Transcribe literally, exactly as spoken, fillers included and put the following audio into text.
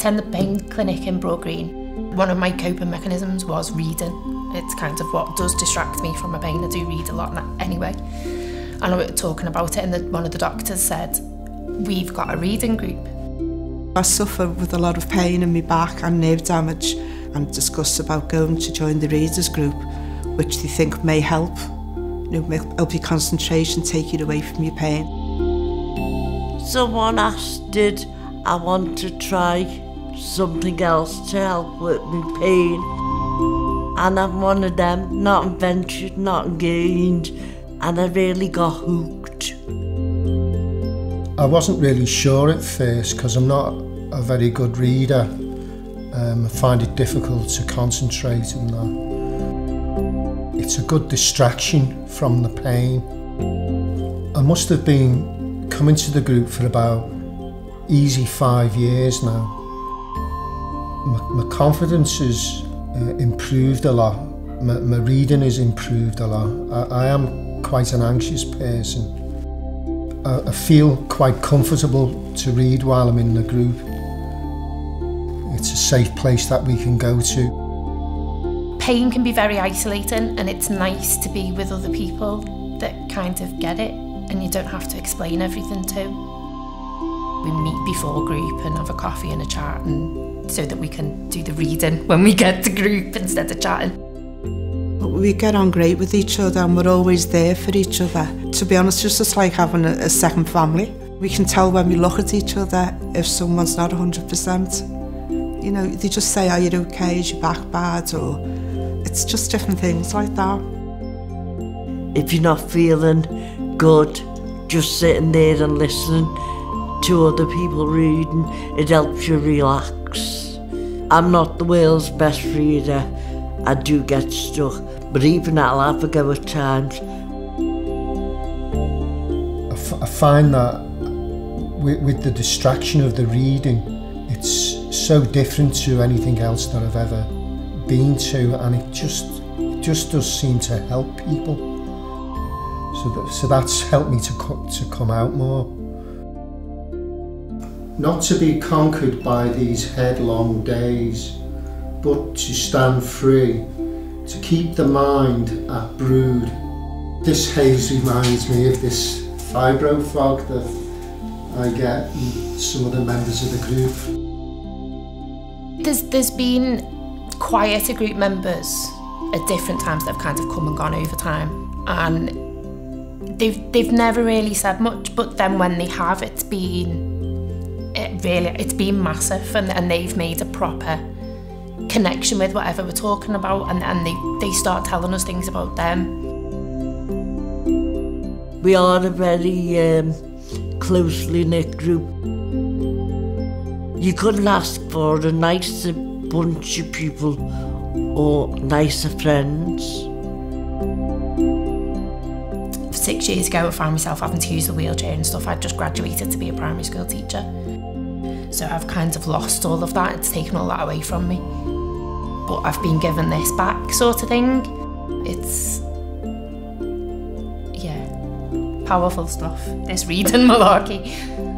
attend the pain clinic in Broad Green. One of my coping mechanisms was reading. It's kind of what does distract me from my pain. I do read a lot anyway. And I was talking about it, and the, one of the doctors said, "We've got a reading group." I suffer with a lot of pain in my back and nerve damage, and discuss about going to join the readers group, which they think may help. You know, help your concentration, take it away from your pain. Someone asked, did I want to try something else to help with my pain? And I'm one of them, not ventured, not gained, and I really got hooked. I wasn't really sure at first because I'm not a very good reader. Um, I find it difficult to concentrate on that. It's a good distraction from the pain. I must have been coming to the group for about easy five years now. My, my confidence has uh, improved a lot. My, my reading has improved a lot. I, I am quite an anxious person. I, I feel quite comfortable to read while I'm in the group. It's a safe place that we can go to. Pain can be very isolating, and it's nice to be with other people that kind of get it and you don't have to explain everything to. We meet before group and have a coffee and a chat, and so that we can do the reading when we get to group instead of chatting. We get on great with each other, and we're always there for each other. To be honest, it's just like having a, a second family. We can tell when we look at each other if someone's not one hundred percent. You know, they just say, are you okay, is your back bad, or it's just different things like that. If you're not feeling good, just sitting there and listening to other people reading, it helps you relax. I'm not the world's best reader, I do get stuck, but even I'll have a go at times. I, f I find that with, with the distraction of the reading, it's so different to anything else that I've ever been to, and it just it just does seem to help people. So, that, so that's helped me to, co to come out more. Not to be conquered by these headlong days, but to stand free, to keep the mind at brood. This haze reminds me of this fibro fog that I get from some of the members of the group. There's, there's been quieter group members at different times that have kind of come and gone over time, and they've, they've never really said much, but then when they have, it's been, it really, it's been massive, and, and they've made a proper connection with whatever we're talking about, and, and they, they start telling us things about them. We are a very um, closely knit group. You couldn't ask for a nicer bunch of people or nicer friends. Six years ago, I found myself having to use the wheelchair and stuff. I'd just graduated to be a primary school teacher. So I've kind of lost all of that. It's taken all that away from me. But I've been given this back, sort of thing. It's, yeah, powerful stuff, this reading malarkey.